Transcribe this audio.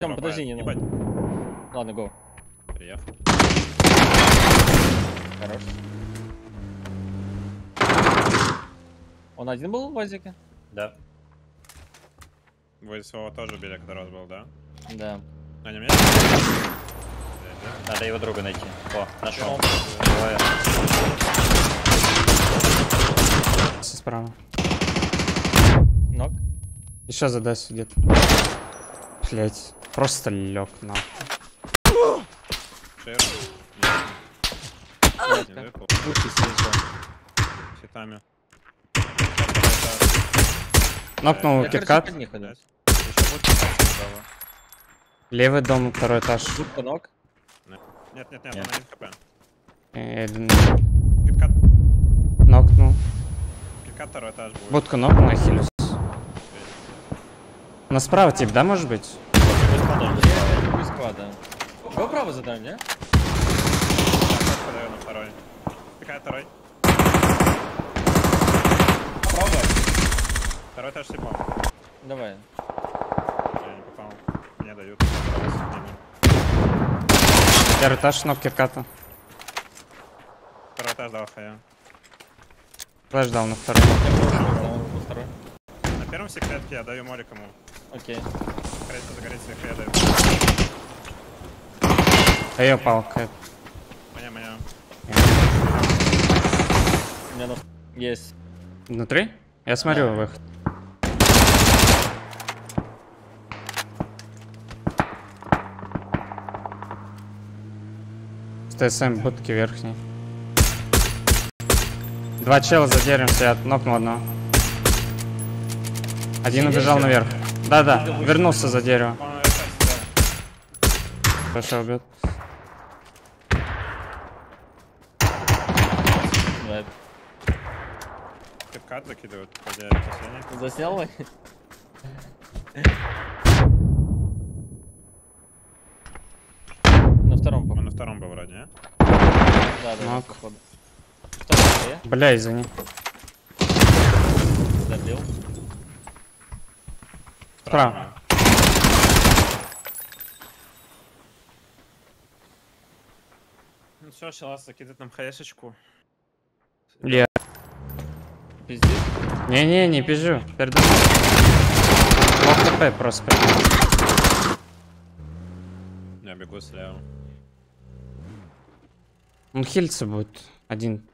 Тём, подожди, не надо. Ладно, го. Приехал. Хорош. Он один был в Вазике? Да. Вы своего тоже убили, который раз был, да? Да. А не мне? Надо его друга найти. О, нашел. Справа. Ног. Еще задаст сидит. Блять. Просто лег на. Щитами. Нокнул киркат. Левый дом, второй этаж. Шутка ног. Нет, он один хп. Киркат. Нокнул. Киркат второй этаж будет. Будка нокнул, нахилюсь. У нас справа тип, да, может быть? Кого право задаем, не? Подаю на второй. Какая второй? Попробуй. Второй этаж сипал. Давай. Я не попал. Мне дают. Первый этаж, ног кирката. Второй этаж дал хая. Флэш дал на второй. На первом секретке я даю море кому. Окей. Загорится, загорится, я даю. А я упал, кэп. Меня. У меня есть. Внутри? Я смотрю выход. ТСМ будки верхней. Два чела за деревом сидят, нокнул одного. Один убежал наверх. Да-да, вернулся за дерево. Пошел, бьет. Кат закидывают, хотя последний. Заснял? На втором, по-моему. На втором был вроде, а? Да, походу. Бля, извини. Забил. Справа. Ну все, сейчас закидывает нам хаешечку. Бля. Пиздец? Не пизжу. Пердон. ЛКП просто. Я бегу слева. Он хилится будет. Один.